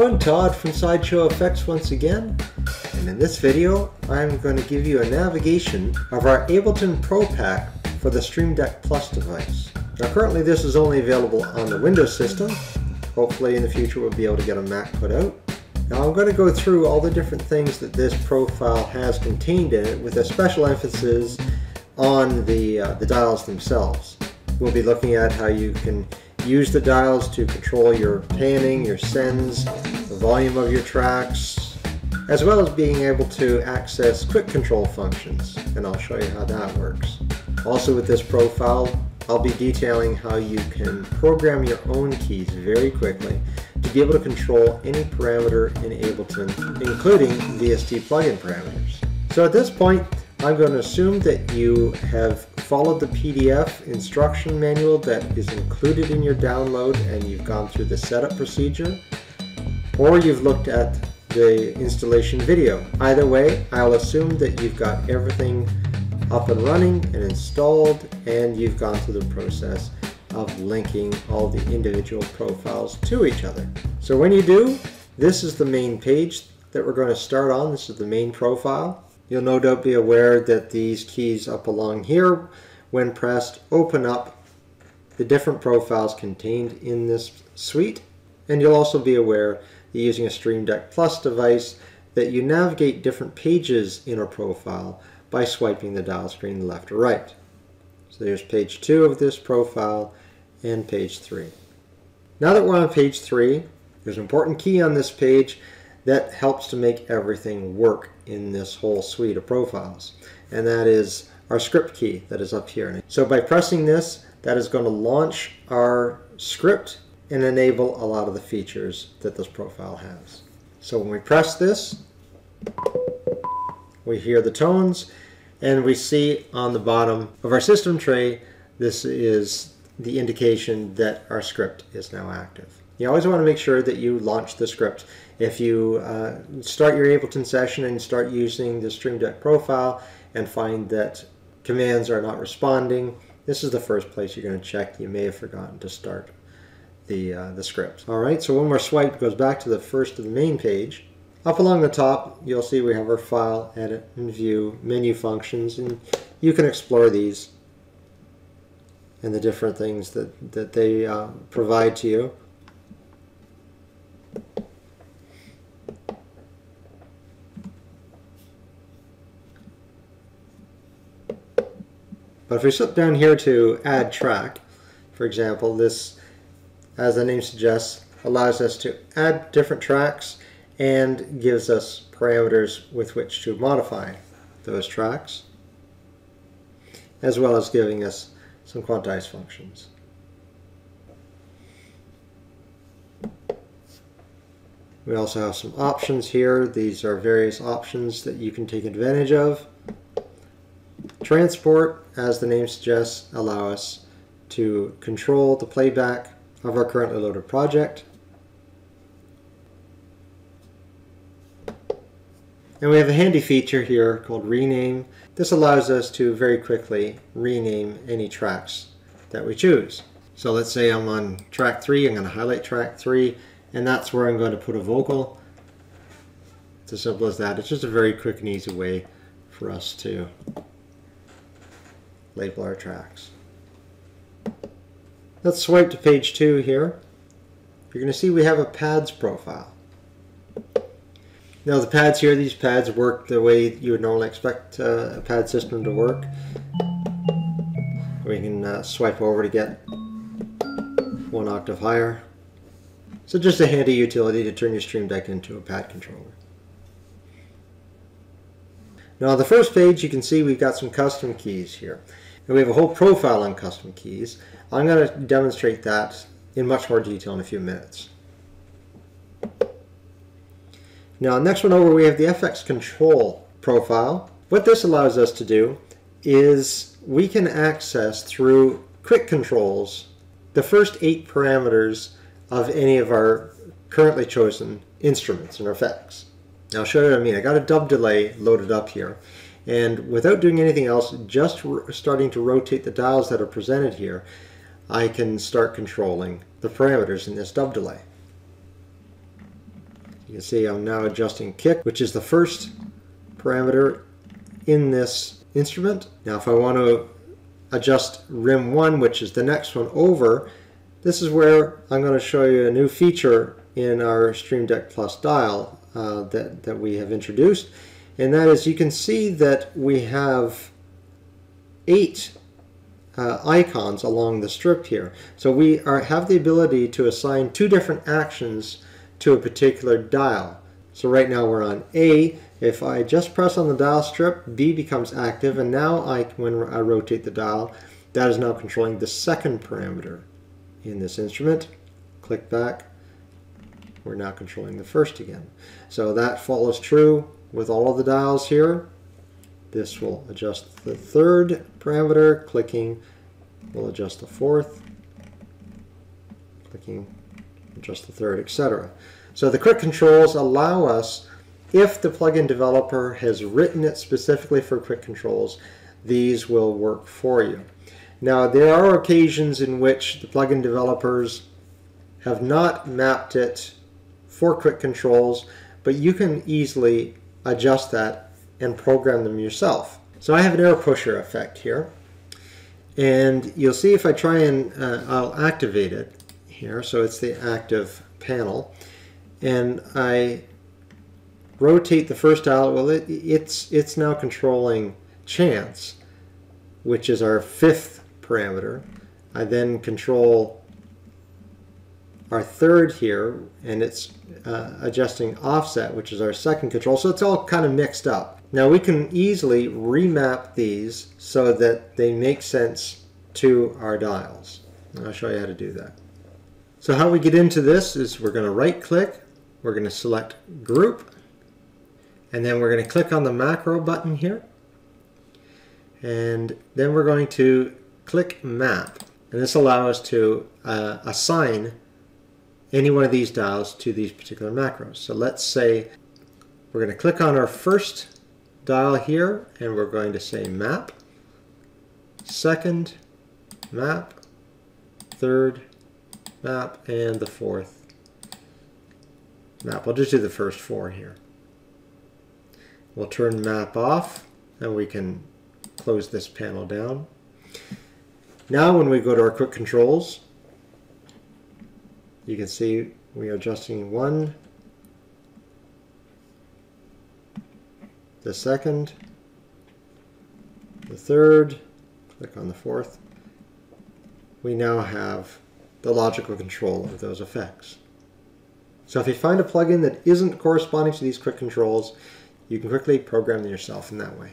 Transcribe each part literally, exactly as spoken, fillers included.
everyone, Todd from Sideshow F X once again, and in this video I'm going to give you a navigation of our Ableton Pro Pack for the Stream Deck Plus device. Now currently this is only available on the Windows system. Hopefully in the future we'll be able to get a Mac put out. Now I'm going to go through all the different things that this profile has contained in it with a special emphasis on the, uh, the dials themselves. We'll be looking at how you can use the dials to control your panning, your sends, the volume of your tracks, as well as being able to access quick control functions, and I'll show you how that works. Also with this profile, I'll be detailing how you can program your own keys very quickly to be able to control any parameter in Ableton, including V S T plugin parameters. So at this point, I'm going to assume that you have followed the P D F instruction manual that is included in your download and you've gone through the setup procedure, or you've looked at the installation video. Either way, I'll assume that you've got everything up and running and installed, and you've gone through the process of linking all the individual profiles to each other. So when you do, this is the main page that we're going to start on. This is the main profile. You'll no doubt be aware that these keys up along here, when pressed, open up the different profiles contained in this suite. And you'll also be aware that using a Stream Deck Plus device that you navigate different pages in a profile by swiping the dial screen left or right. So there's page two of this profile and page three. Now that we're on page three, there's an important key on this page that helps to make everything work in this whole suite of profiles, and that is our script key that is up here. So by pressing this, that is going to launch our script and enable a lot of the features that this profile has. So when we press this, we hear the tones, and we see on the bottom of our system tray, this is the indication that our script is now active. You always want to make sure that you launch the script. If you uh, start your Ableton session and start using the Stream Deck profile and find that commands are not responding, this is the first place you're going to check. You may have forgotten to start the, uh, the script. All right, so one more swipe goes back to the first of the main page. Up along the top, you'll see we have our file, edit, and view menu functions, and you can explore these and the different things that, that they uh, provide to you. But if we slip down here to add track, for example, this, as the name suggests, allows us to add different tracks and gives us parameters with which to modify those tracks, as well as giving us some quantized functions. We also have some options here. These are various options that you can take advantage of. Transport, as the name suggests, allow us to control the playback of our currently loaded project. And we have a handy feature here called rename. This allows us to very quickly rename any tracks that we choose. So let's say I'm on track three, I'm going to highlight track three, and that's where I'm going to put a vocal. It's as simple as that. It's just a very quick and easy way for us to label our tracks. Let's swipe to page two here. You're going to see we have a pads profile. Now the pads here, these pads work the way you would normally expect uh, a pad system to work. We can uh, swipe over to get one octave higher. So just a handy utility to turn your Stream Deck into a pad controller. Now on the first page, you can see we've got some custom keys here. And we have a whole profile on custom keys. I'm going to demonstrate that in much more detail in a few minutes. Now next one over, we have the F X control profile. What this allows us to do is we can access through quick controls the first eight parameters of any of our currently chosen instruments and effects. Now I'll show you what I mean. I got a dub delay loaded up here, and without doing anything else, just starting to rotate the dials that are presented here, I can start controlling the parameters in this dub delay. You can see I'm now adjusting kick, which is the first parameter in this instrument. Now if I want to adjust rim one, which is the next one over, this is where I'm going to show you a new feature in our Stream Deck Plus dial uh, that, that we have introduced. And that is, you can see that we have eight uh, icons along the strip here. So we are, have the ability to assign two different actions to a particular dial. So right now we're on A. If I just press on the dial strip, B becomes active, and now I, when I rotate the dial, that is now controlling the second parameter in this instrument. Click back. We're now controlling the first again. So that follows true with all of the dials here. This will adjust the third parameter. Clicking will adjust the fourth. Clicking adjust the third, et cetera. So the quick controls allow us, if the plugin developer has written it specifically for quick controls, these will work for you. Now there are occasions in which the plugin developers have not mapped it for quick controls, but you can easily adjust that and program them yourself. So I have an air pusher effect here, and you'll see if I try and uh, I'll activate it here. So it's the active panel, and I rotate the first dial. Well, it, it's it's now controlling chance, which is our fifth parameter. I then control our third here, and it's uh, adjusting offset, which is our second control. So it's all kind of mixed up. Now we can easily remap these so that they make sense to our dials. And I'll show you how to do that. So how we get into this is we're going to right click, we're going to select group, and then we're going to click on the macro button here. And then we're going to click map. And this allows us to uh, assign any one of these dials to these particular macros. So let's say we're going to click on our first dial here, and we're going to say map, second map, third map, and the fourth map. We'll just do the first four here. We'll turn map off, and we can close this panel down. Now when we go to our quick controls, you can see we are adjusting one, the second, the third, click on the fourth. We now have the logical control of those effects. So if you find a plugin that isn't corresponding to these quick controls, you can quickly program them yourself in that way.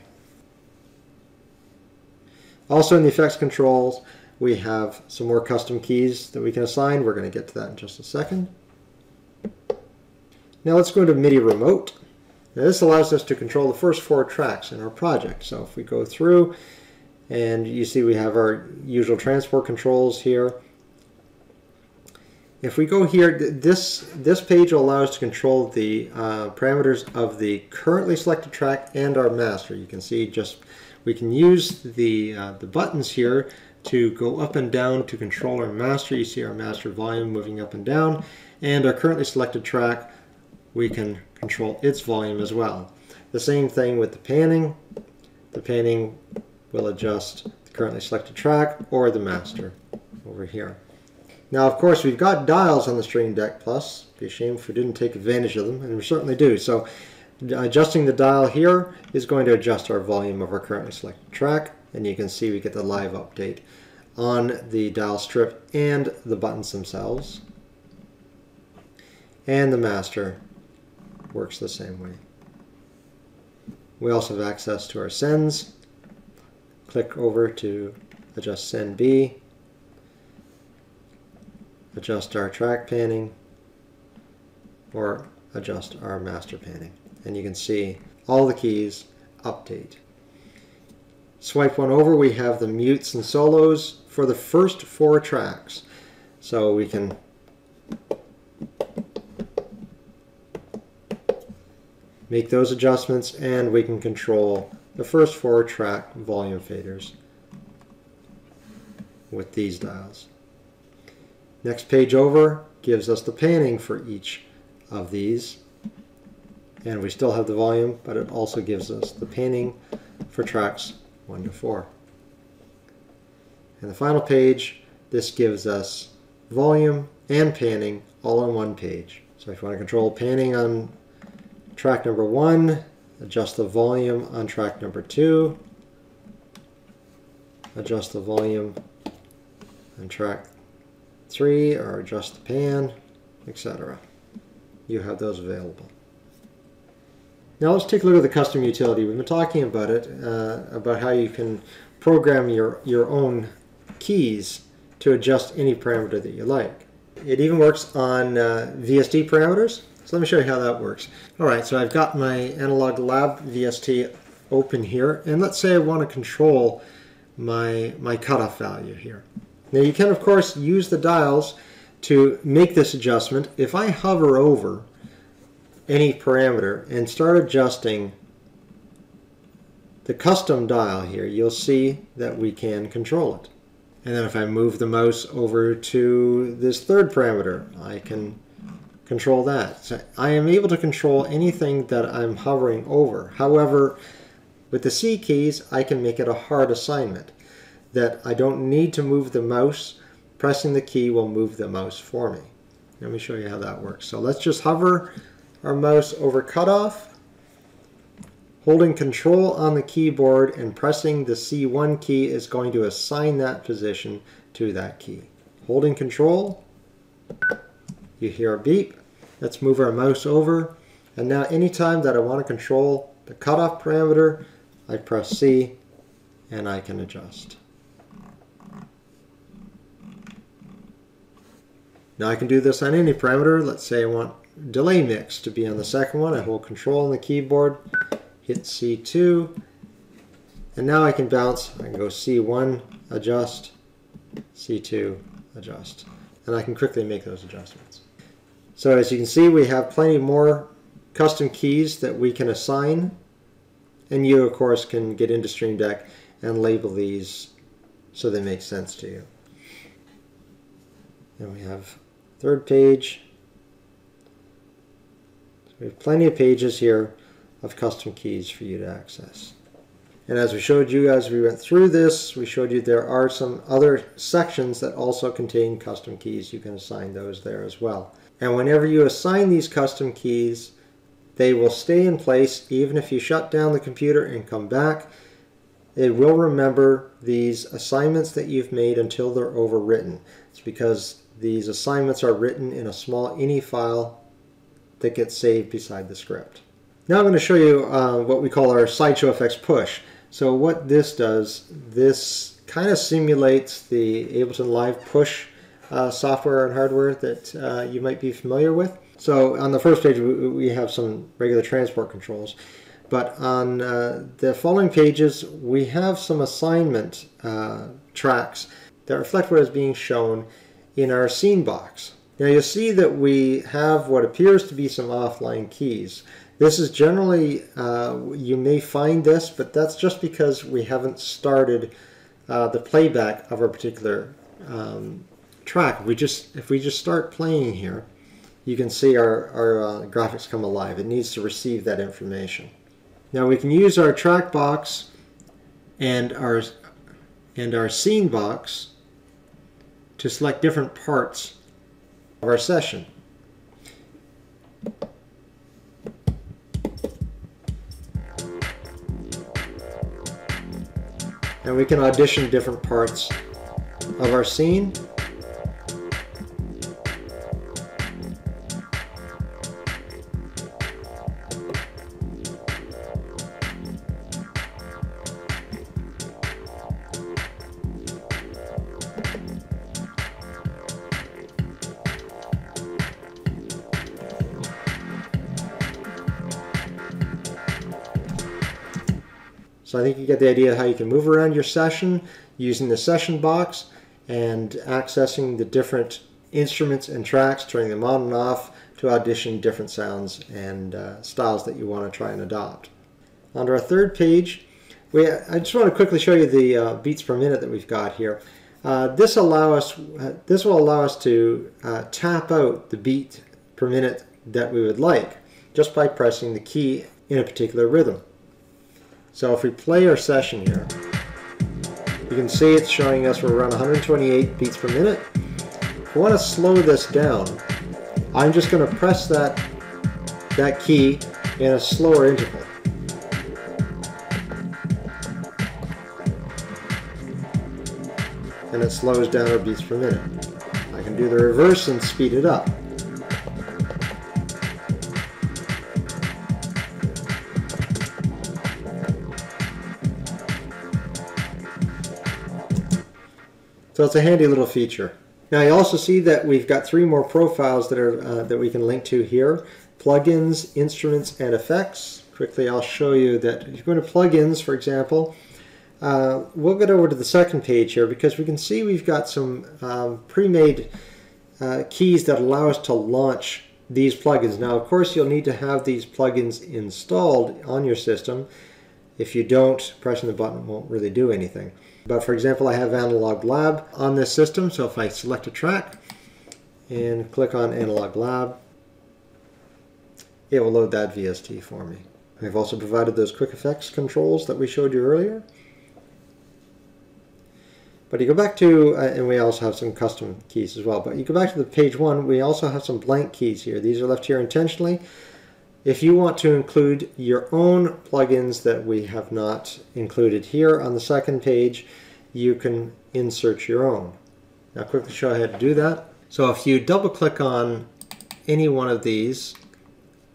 Also in the effects controls, we have some more custom keys that we can assign. We're going to get to that in just a second. Now let's go to MIDI Remote. Now this allows us to control the first four tracks in our project. So if we go through, and you see we have our usual transport controls here. If we go here, this, this page will allow us to control the uh, parameters of the currently selected track and our master. You can see just we can use the, uh, the buttons here to go up and down to control our master. You see our master volume moving up and down, and our currently selected track, we can control its volume as well. The same thing with the panning. The panning will adjust the currently selected track or the master over here. Now, of course, we've got dials on the Stream Deck Plus. It'd be a shame if we didn't take advantage of them, and we certainly do. So adjusting the dial here is going to adjust our volume of our currently selected track. And you can see we get the live update on the dial strip and the buttons themselves. And the master works the same way. We also have access to our sends. Click over to adjust send B, adjust our track panning, or adjust our master panning. And you can see all the keys update. Swipe one over, we have the mutes and solos for the first four tracks. So we can make those adjustments, and we can control the first four track volume faders with these dials. Next page over gives us the panning for each of these. and we still have the volume, but it also gives us the panning for tracks one to four. And the final page, this gives us volume and panning all on one page. So if you want to control panning on track number one, adjust the volume on track number two, adjust the volume on track three, or adjust the pan, et cetera. You have those available. Now let's take a look at the custom utility. We've been talking about it, uh, about how you can program your, your own keys to adjust any parameter that you like. It even works on uh, V S T parameters. So let me show you how that works. All right, so I've got my Analog Lab V S T open here, and let's say I want to control my, my cutoff value here. Now you can, of course, use the dials to make this adjustment. If I hover over any parameter and start adjusting the custom dial here, you'll see that we can control it. And then if I move the mouse over to this third parameter, I can control that. So I am able to control anything that I'm hovering over. However, with the C keys, I can make it a hard assignment that I don't need to move the mouse. Pressing the key will move the mouse for me. Let me show you how that works. So let's just hover our mouse over cutoff, holding control on the keyboard and pressing the C one key is going to assign that position to that key. Holding control, you hear a beep. Let's move our mouse over. And now anytime that I want to control the cutoff parameter, I press C and I can adjust. Now I can do this on any parameter. Let's say I want delay mix to be on the second one. I hold control on the keyboard, hit C two, and now I can bounce. I can go C one, adjust, C two, adjust. And I can quickly make those adjustments. So as you can see, we have plenty more custom keys that we can assign. And you, of course, can get into Stream Deck and label these so they make sense to you. And we have third page. So we have plenty of pages here of custom keys for you to access. And as we showed you as we went through this, we showed you there are some other sections that also contain custom keys. You can assign those there as well. And whenever you assign these custom keys, they will stay in place even if you shut down the computer and come back. It will remember these assignments that you've made until they're overwritten. It's because these assignments are written in a small I N I file that gets saved beside the script. Now I'm going to show you uh, what we call our Sideshow F X push. So what this does, this kind of simulates the Ableton Live Push uh, software and hardware that uh, you might be familiar with. So on the first page we have some regular transport controls. But on uh, the following pages, we have some assignment uh, tracks that reflect what is being shown in our scene box. Now you'll see that we have what appears to be some offline keys. This is generally, uh, you may find this, but that's just because we haven't started uh, the playback of our particular um, track. We just, if we just start playing here, you can see our, our uh, graphics come alive. It needs to receive that information. Now we can use our track box and our, and our scene box to select different parts of our session. And we can audition different parts of our scene. So I think you get the idea of how you can move around your session using the session box and accessing the different instruments and tracks, turning them on and off to audition different sounds and uh, styles that you want to try and adopt. Onto our third page, we, I just want to quickly show you the uh, beats per minute that we've got here. Uh, this, allow us, uh, this will allow us to uh, tap out the beat per minute that we would like. just by pressing the key in a particular rhythm. So if we play our session here, you can see it's showing us we're around one hundred twenty-eight beats per minute. If we want to slow this down, I'm just going to press that, that key in a slower interval. And it slows down our beats per minute. I can do the reverse and speed it up. So it's a handy little feature. Now you also see that we've got three more profiles that are uh, that we can link to here: plugins, instruments, and effects. Quickly, I'll show you that if you go to plugins, for example. Uh, we'll get over to the second page here because we can see we've got some um, pre-made uh, keys that allow us to launch these plugins. Now, of course, you'll need to have these plugins installed on your system. If you don't, pressing the button won't really do anything. But for example, I have Analog Lab on this system, so if I select a track and click on Analog Lab, it will load that V S T for me. I've also provided those quick effects controls that we showed you earlier. But you go back to, uh, and we also have some custom keys as well, but you go back to the page one, we also have some blank keys here. These are left here intentionally. If you want to include your own plugins that we have not included here on the second page, you can insert your own. Now quickly show you how to do that. So if you double click on any one of these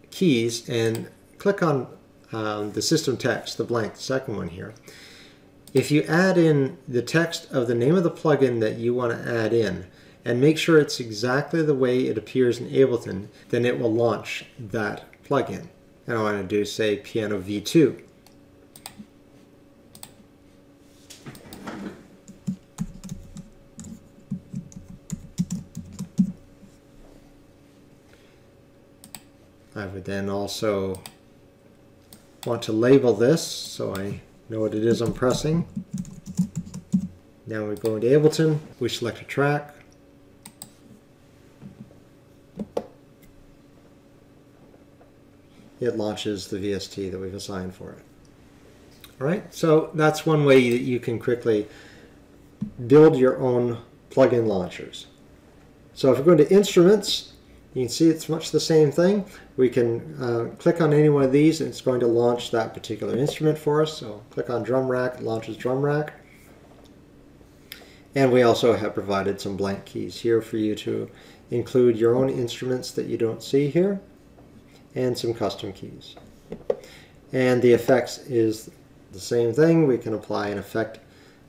keys and click on um, the system text, the blank, the second one here, if you add in the text of the name of the plugin that you want to add in and make sure it's exactly the way it appears in Ableton, then it will launch that plugin. And I want to do, say, Piano V two. I would then also want to label this so I know what it is I'm pressing. Now we go into Ableton, we select a track. It launches the V S T that we've assigned for it. Alright, so that's one way that you can quickly build your own plugin launchers. So if we go to Instruments, you can see it's much the same thing. We can uh, click on any one of these and it's going to launch that particular instrument for us. So click on Drum Rack, it launches Drum Rack. And we also have provided some blank keys here for you to include your own instruments that you don't see here and some custom keys. And the effects is the same thing. We can apply an effect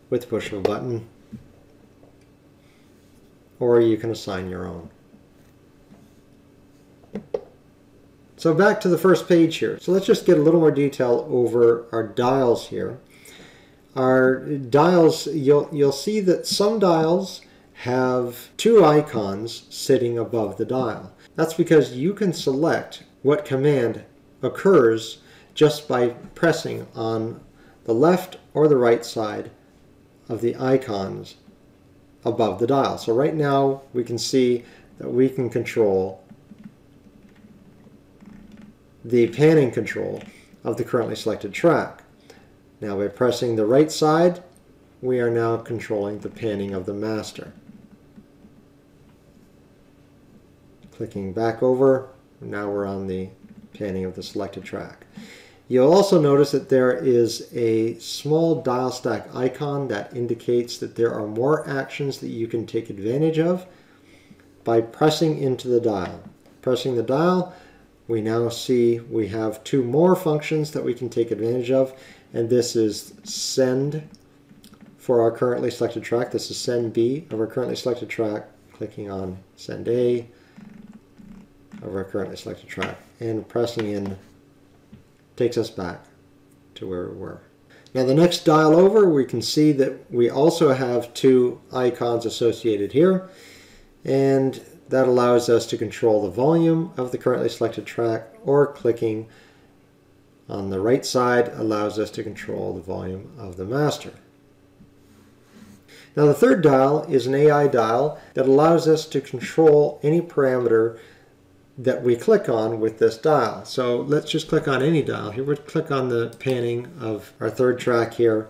with the push of a button, or you can assign your own. So back to the first page here. So let's just get a little more detail over our dials here. Our dials, you'll, you'll see that some dials have two icons sitting above the dial. That's because you can select what command occurs just by pressing on the left or the right side of the icons above the dial. So right now we can see that we can control the panning control of the currently selected track. Now by pressing the right side, we are now controlling the panning of the master. Clicking back over, now we're on the panning of the selected track. You'll also notice that there is a small dial stack icon that indicates that there are more actions that you can take advantage of by pressing into the dial. Pressing the dial, we now see we have two more functions that we can take advantage of, and this is send for our currently selected track. This is send B of our currently selected track, clicking on send A of our currently selected track, and pressing in takes us back to where we were. Now the next dial over, we can see that we also have two icons associated here, and that allows us to control the volume of the currently selected track, or clicking on the right side allows us to control the volume of the master. Now the third dial is an A I dial that allows us to control any parameter that we click on with this dial. So let's just click on any dial here. We'll click on the panning of our third track here,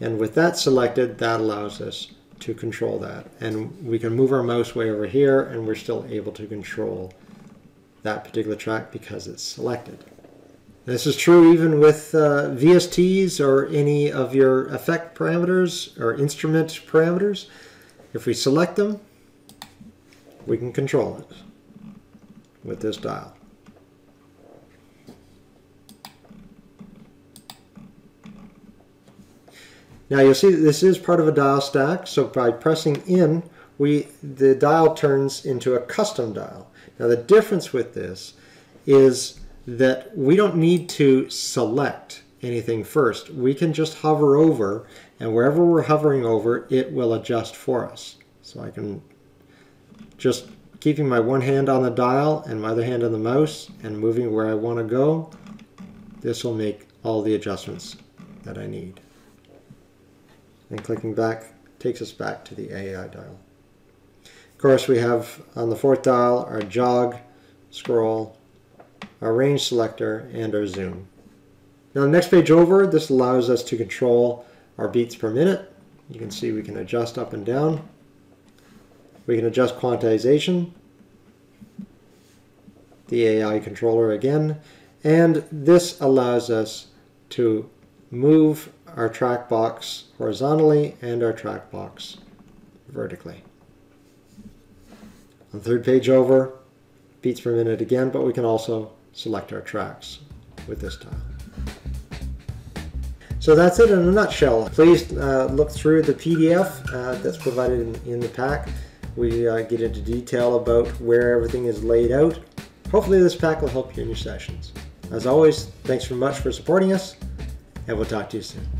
and with that selected, that allows us to control that, and we can move our mouse way over here and we're still able to control that particular track because it's selected. This is true even with uh, V S Ts or any of your effect parameters or instrument parameters. If we select them, we can control it with this dial. Now you'll see that this is part of a dial stack, so by pressing in, we the dial turns into a custom dial. Now the difference with this is that we don't need to select anything first. We can just hover over, and wherever we're hovering over, it will adjust for us. So I can just, keeping my one hand on the dial and my other hand on the mouse and moving where I want to go, this will make all the adjustments that I need. And clicking back takes us back to the A I dial. Of course, we have on the fourth dial our jog, scroll, our range selector, and our zoom. Now the next page over, this allows us to control our beats per minute. You can see we can adjust up and down. We can adjust quantization, the A I controller again, and this allows us to move our track box horizontally and our track box vertically. On the third page over, beats per minute again, but we can also select our tracks with this dial. So that's it in a nutshell. Please uh, look through the P D F uh, that's provided in, in the pack. We uh, get into detail about where everything is laid out. Hopefully this pack will help you in your sessions. As always, thanks very much for supporting us, and we'll talk to you soon.